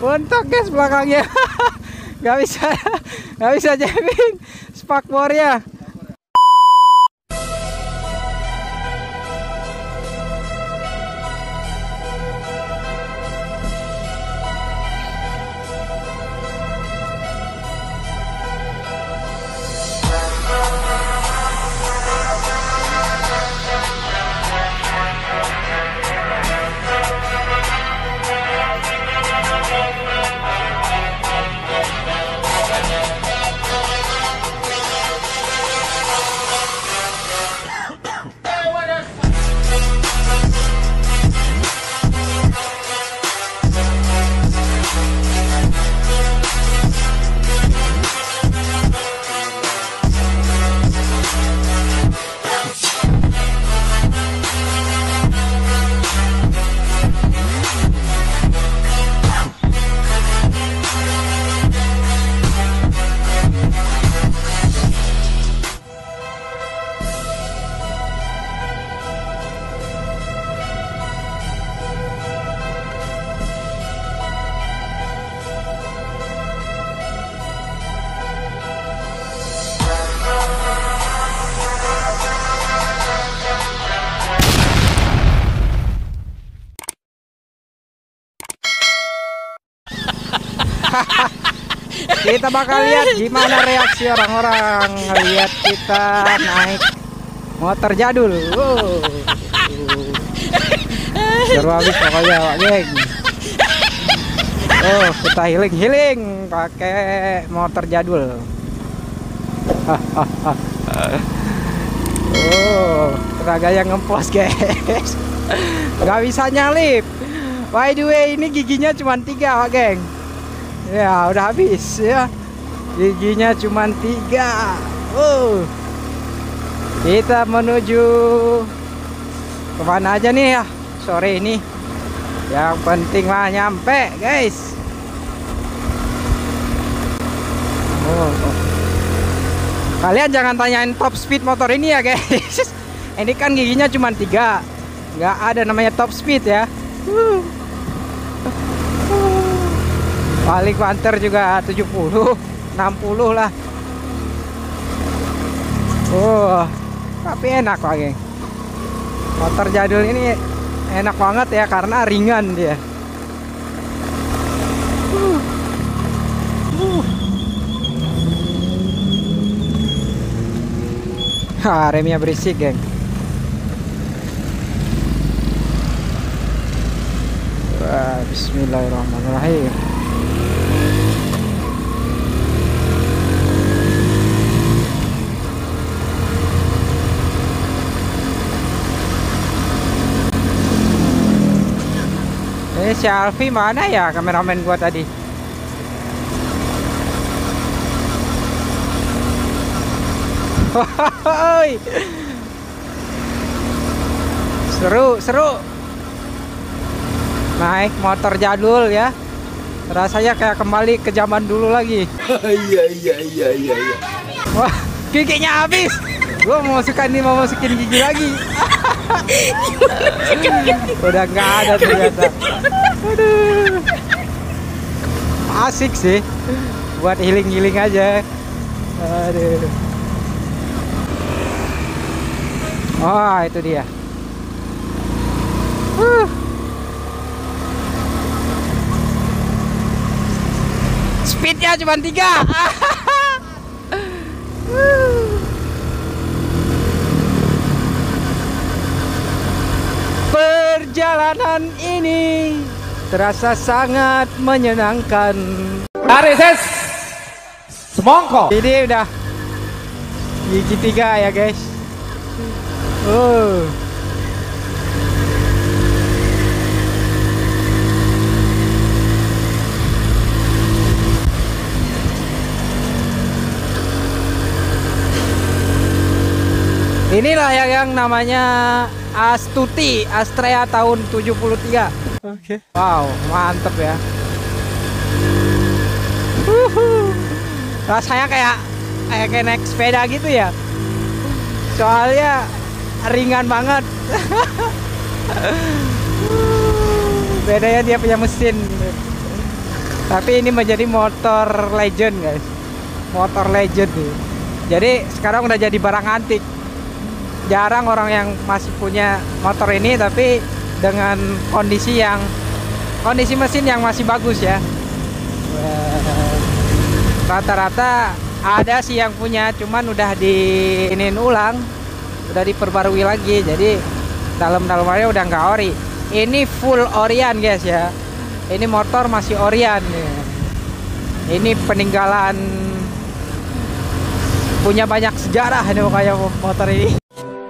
Untuk guys belakangnya. Gak bisa jamin spakbornya. Kita bakal lihat gimana reaksi orang-orang lihat kita naik motor jadul. Wow. Seru habis pokoknya, Pak Geng. Oh, kita healing pakai motor jadul. Oh, teraganya ngempos, guys. Gak bisa nyalip. By the way, ini giginya cuma 3, Pak Geng. Ya udah habis ya, giginya cuma 3. Kita menuju kemana aja nih ya sore ini? Yang penting mah nyampe, guys. Kalian jangan tanyain top speed motor ini ya, guys. Ini kan giginya cuma 3, nggak ada namanya top speed ya. Paling banter juga 70, 60 lah. Tapi enak, Pak Geng. Motor jadul ini enak banget ya karena ringan dia. Remnya berisik, geng. Bismillahirrahmanirrahim. Selfie mana ya kameramen gua tadi? Seru naik motor jadul ya, rasanya kayak kembali ke zaman dulu lagi. Iya. Wah, giginya habis. Gua mau masukin gigi lagi. Udah nggak ada ternyata. Aduh. Asik sih buat healing aja. Aduh. Oh, itu dia. Speednya cuma 3. Perjalanan ini terasa sangat menyenangkan. Tarik ses, semongko. Ini udah gigi 3 ya, guys. Inilah yang namanya Astuti Astrea tahun 73. Oke. Wow, mantep ya. Rasanya kayak naik sepeda gitu ya. Soalnya ringan banget. Bedanya dia punya mesin. Tapi ini menjadi motor legend guys, motor legend nih. Jadi sekarang udah jadi barang antik. Jarang orang yang masih punya motor ini, tapi dengan kondisi mesin yang masih bagus ya. Rata-rata ada sih yang punya, cuman udah diinin ulang, udah diperbarui lagi. Jadi dalam-dalamnya udah nggak ori. Ini full orian guys ya. Ini motor masih orian ya. Ini peninggalan, punya banyak sejarah ini kayak motor ini.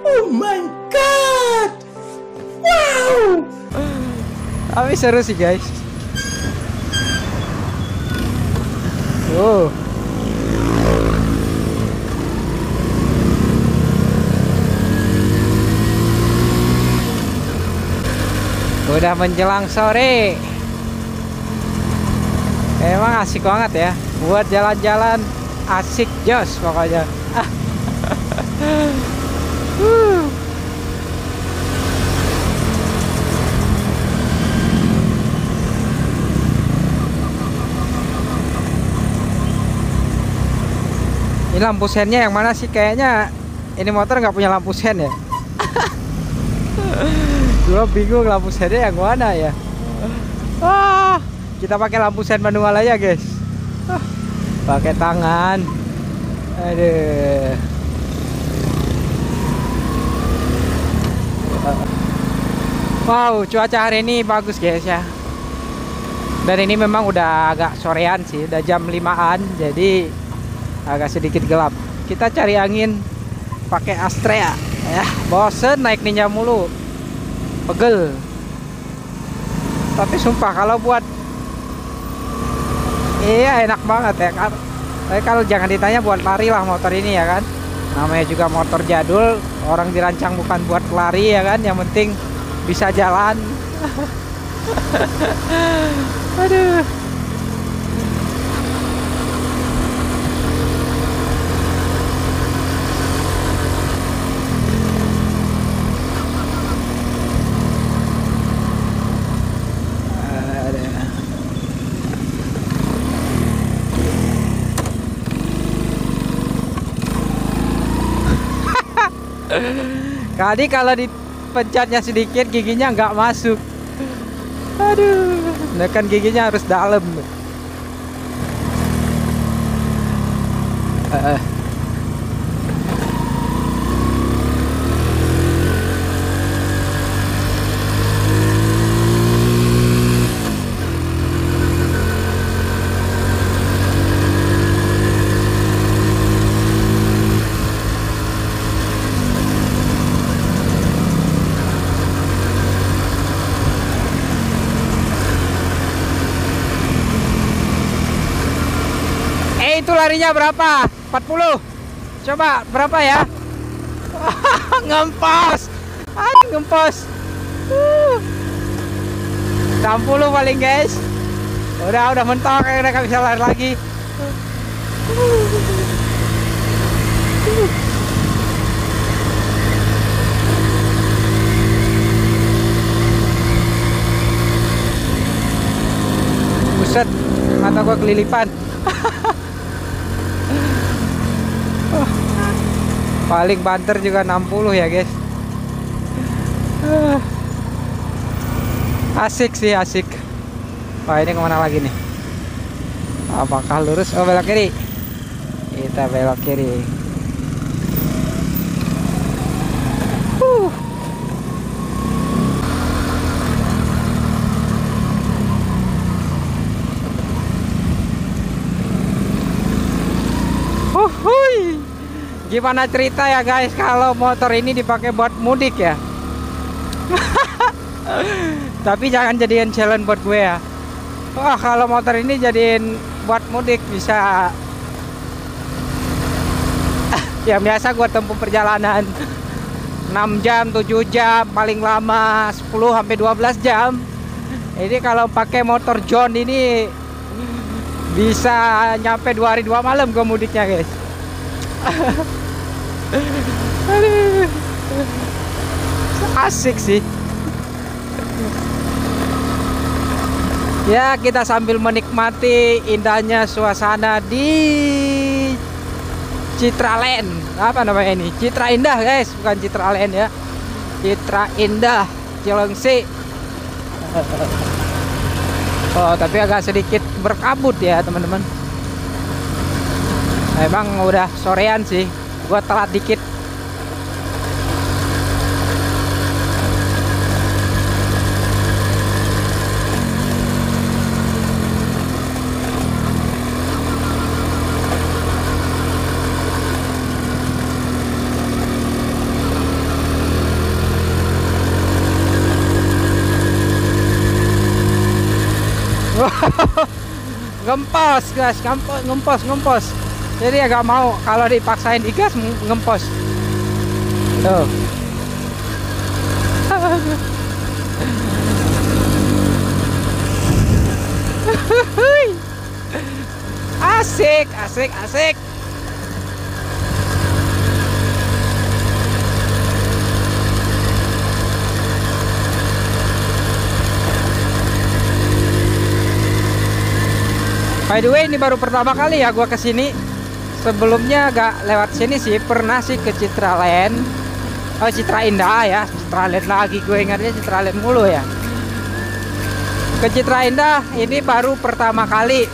Oh my god, wow. Tapi seru sih guys. Wow. Udah menjelang sore. Emang asik banget ya, buat jalan-jalan asik jos pokoknya. Ini lampu sennya yang mana sih? Kayaknya ini motor nggak punya lampu sen ya. Gua bingung lampu sennya yang mana ya. Ah, kita pakai lampu sen manual aja guys, pakai tangan. Aduh, wow, cuaca hari ini bagus guys ya. Dan ini memang udah agak sorean sih, udah jam 5-an, jadi agak sedikit gelap. Kita cari angin pakai Astrea ya. Bosen naik Ninja mulu, pegel. Tapi sumpah kalau buat, iya enak banget ya. Tapi kalau jangan ditanya buat lari lah motor ini ya kan. Namanya juga motor jadul, orang dirancang bukan buat lari ya kan. Yang penting bisa jalan. Aduh. Tadi kalau dipecatnya sedikit giginya nggak masuk. Aduh, nah kan giginya harus dalam. Itu larinya berapa? 40. Coba berapa ya? Ngempos. Ngempos. 60 paling guys. Udah mentok, udah gak bisa lari lagi. Buset, mata gua kelilipan. Paling banter juga 60 ya guys. Asik sih, asik. Wah, ini kemana lagi nih? Apakah lurus? Oh, belok kiri. Kita belok kiri. Gimana cerita ya guys kalau motor ini dipakai buat mudik ya. Tapi jangan jadiin challenge buat gue ya. Wah, kalau motor ini jadiin buat mudik bisa. Yang biasa gue tempuh perjalanan 6 jam, 7 jam, paling lama 10 sampai 12 jam. Ini kalau pakai motor John ini bisa nyampe 2 hari 2 malam gue mudiknya guys. Asik sih. Ya, kita sambil menikmati indahnya suasana di Citra Land. Apa namanya ini? Citra Indah, guys, bukan Citra Land ya. Citra Indah, Cilungsi. Oh, tapi agak sedikit berkabut ya, teman-teman. Emang udah sorean sih. Gua telat dikit. Ngempos guys, ngempos. Jadi agak mau kalau dipaksain digas ngempos. Tuh. Asik. By the way, ini baru pertama kali ya gua kesini. Sebelumnya gak lewat sini sih, pernah sih ke Citra Land. Oh, Citra Indah ya, Citra Land lagi, gue ingatnya Citra Land mulu ya. Ke Citra Indah ini baru pertama kali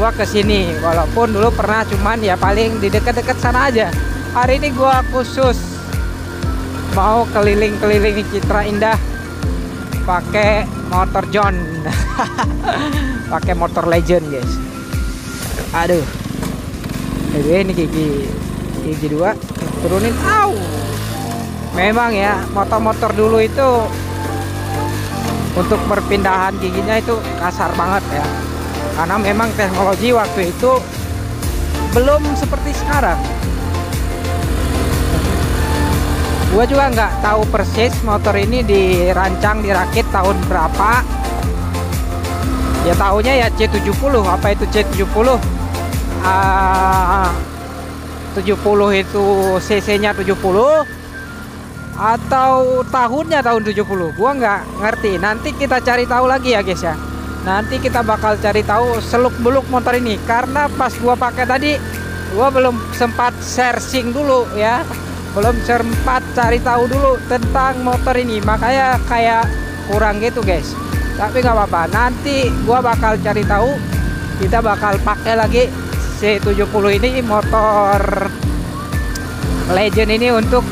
gua kesini. Walaupun dulu pernah, cuman ya paling di dekat-dekat sana aja. Hari ini gua khusus mau keliling-keliling Citra Indah pakai motor John. Pakai motor Legend, guys. Aduh. Ini gigi dua, turunin. Au. Memang ya, motor-motor dulu itu untuk perpindahan giginya itu kasar banget ya. Karena memang teknologi waktu itu belum seperti sekarang. Gua juga nggak tahu persis motor ini dirancang, dirakit tahun berapa. Ya tahunya ya C70, apa itu C70? 70 itu cc-nya 70 atau tahunnya tahun 70. Gua nggak ngerti. Nanti kita cari tahu lagi ya, guys ya. Nanti kita bakal cari tahu seluk-beluk motor ini, karena pas gua pakai tadi gua belum sempat searching dulu ya. Belum sempat cari tahu dulu tentang motor ini. Makanya kayak kurang gitu, guys. Tapi nggak apa-apa, nanti gua bakal cari tahu. Kita bakal pakai lagi C70 ini, motor Legend ini, untuk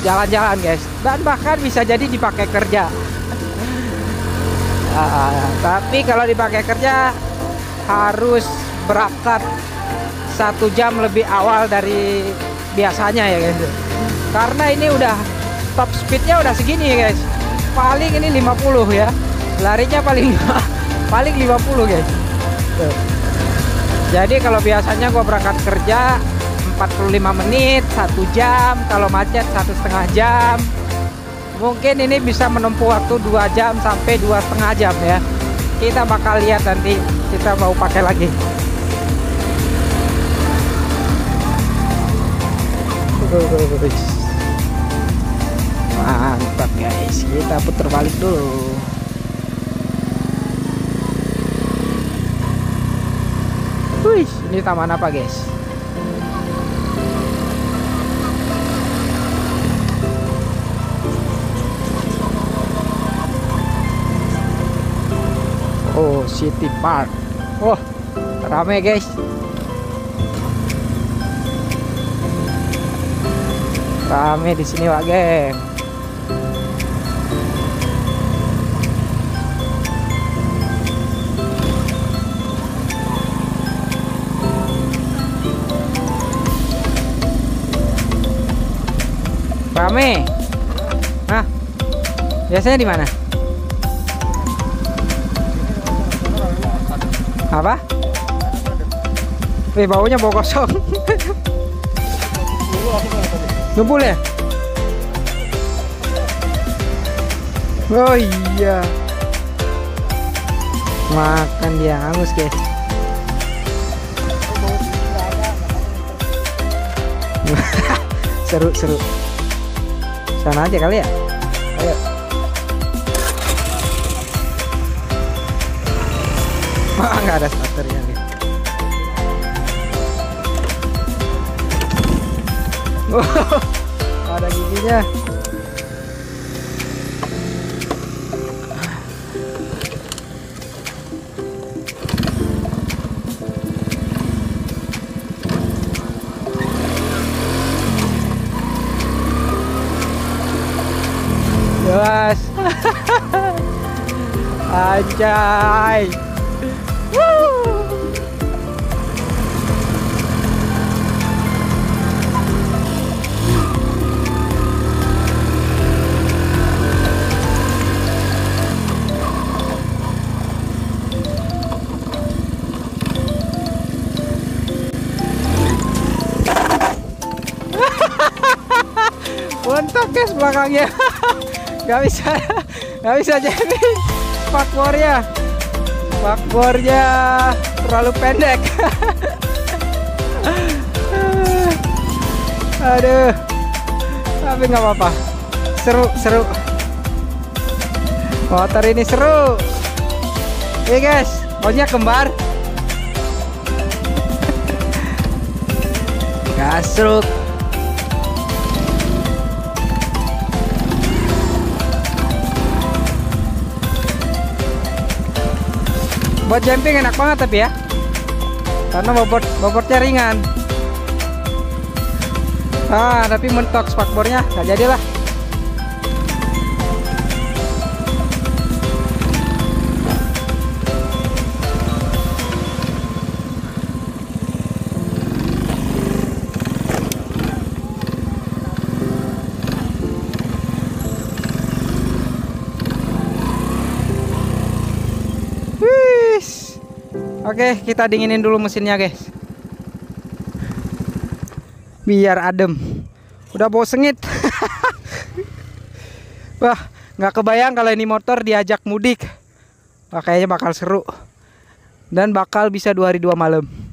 jalan-jalan, guys. Dan bahkan bisa jadi dipakai kerja. Tapi kalau dipakai kerja harus berangkat 1 jam lebih awal dari biasanya ya, guys. Karena ini udah top speednya udah segini, guys. Paling ini 50 ya. Larinya paling 50, guys. Tuh. Jadi kalau biasanya gue berangkat kerja 45 menit, 1 jam. Kalau macet 1,5 jam. Mungkin ini bisa menempuh waktu 2 jam sampai 2,5 jam ya. Kita bakal lihat nanti kita mau pakai lagi. Mantap, guys. Kita putar balik dulu. Wih, ini taman apa, guys? Oh, City Park. Wah, oh, rame, guys. Rame di sini, Pak, geng. Rame. Nah, biasanya di mana? Apa? Baunya bau kosong. Ngumpul ya? Oh iya. Makan dia hangus, guys. Seru-seru. Sana aja kali ya. Ayo. Nggak ada starternya nih. Wow, ada giginya. Jelas. Anjay. Bentuk guys belakangnya. Gak bisa jadi bakbornya terlalu pendek. Aduh, tapi nggak apa-apa, seru motor ini, seru ini guys, maunya kembar gasruk. Buat jumping enak banget tapi ya, karena bobotnya ringan. Ah, tapi mentok spakbornya, nggak jadilah. Oke, kita dinginin dulu mesinnya guys, biar adem. Udah bau sengit. Wah, nggak kebayang kalau ini motor diajak mudik. Wah, kayaknya bakal seru dan bakal bisa 2 hari 2 malam.